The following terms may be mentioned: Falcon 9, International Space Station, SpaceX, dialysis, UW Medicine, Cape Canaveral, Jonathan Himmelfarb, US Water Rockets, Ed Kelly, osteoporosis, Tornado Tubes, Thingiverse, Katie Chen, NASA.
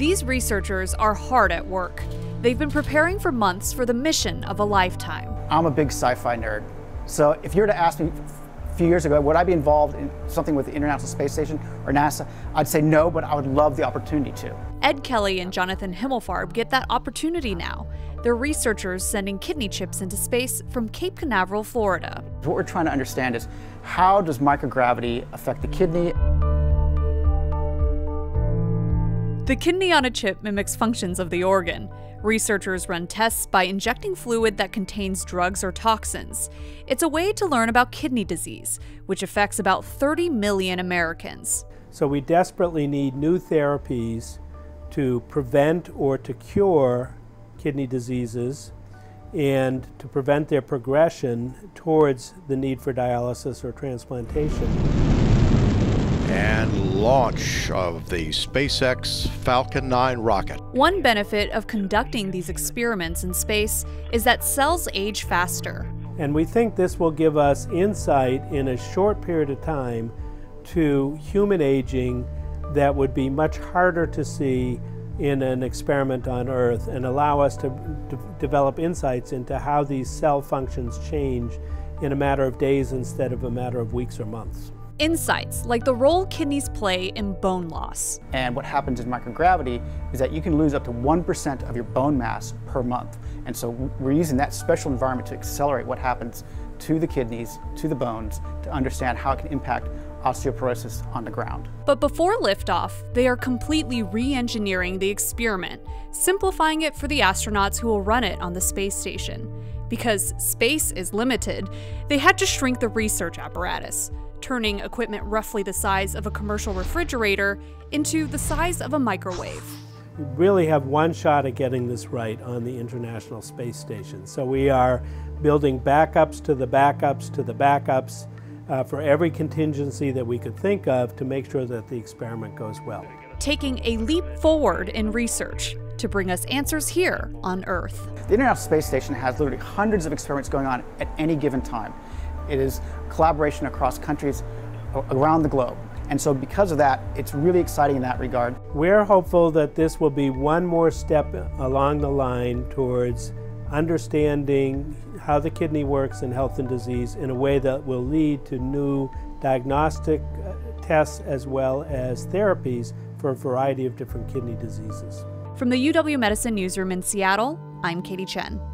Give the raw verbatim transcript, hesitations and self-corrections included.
These researchers are hard at work. They've been preparing for months for the mission of a lifetime. I'm a big sci-fi nerd. So if you were to ask me a few years ago, would I be involved in something with the International Space Station or NASA, I'd say no, but I would love the opportunity to. Ed Kelly and Jonathan Himmelfarb get that opportunity now. They're researchers sending kidney chips into space from Cape Canaveral, Florida. What we're trying to understand is, how does microgravity affect the kidney? The kidney on a chip mimics functions of the organ. Researchers run tests by injecting fluid that contains drugs or toxins. It's a way to learn about kidney disease, which affects about thirty million Americans. So we desperately need new therapies to prevent or to cure kidney diseases and to prevent their progression towards the need for dialysis or transplantation. And launch of the SpaceX Falcon nine rocket. One benefit of conducting these experiments in space is that cells age faster. And we think this will give us insight in a short period of time to human aging that would be much harder to see in an experiment on Earth, and allow us to d- develop insights into how these cell functions change in a matter of days instead of a matter of weeks or months. Insights like the role kidneys play in bone loss. And what happens in microgravity is that you can lose up to one percent of your bone mass per month. And so we're using that special environment to accelerate what happens to the kidneys, to the bones, to understand how it can impact osteoporosis on the ground. But before liftoff, they are completely re-engineering the experiment, simplifying it for the astronauts who will run it on the space station. Because space is limited, they had to shrink the research apparatus, turning equipment roughly the size of a commercial refrigerator into the size of a microwave. We really have one shot at getting this right on the International Space Station. So we are building backups to the backups to the backups uh, for every contingency that we could think of to make sure that the experiment goes well. Taking a leap forward in research to bring us answers here on Earth. The International Space Station has literally hundreds of experiments going on at any given time. It is collaboration across countries around the globe. And so because of that, it's really exciting in that regard. We're hopeful that this will be one more step along the line towards understanding how the kidney works in health and disease in a way that will lead to new diagnostic tests as well as therapies for a variety of different kidney diseases. From the U W Medicine newsroom in Seattle, I'm Katie Chen.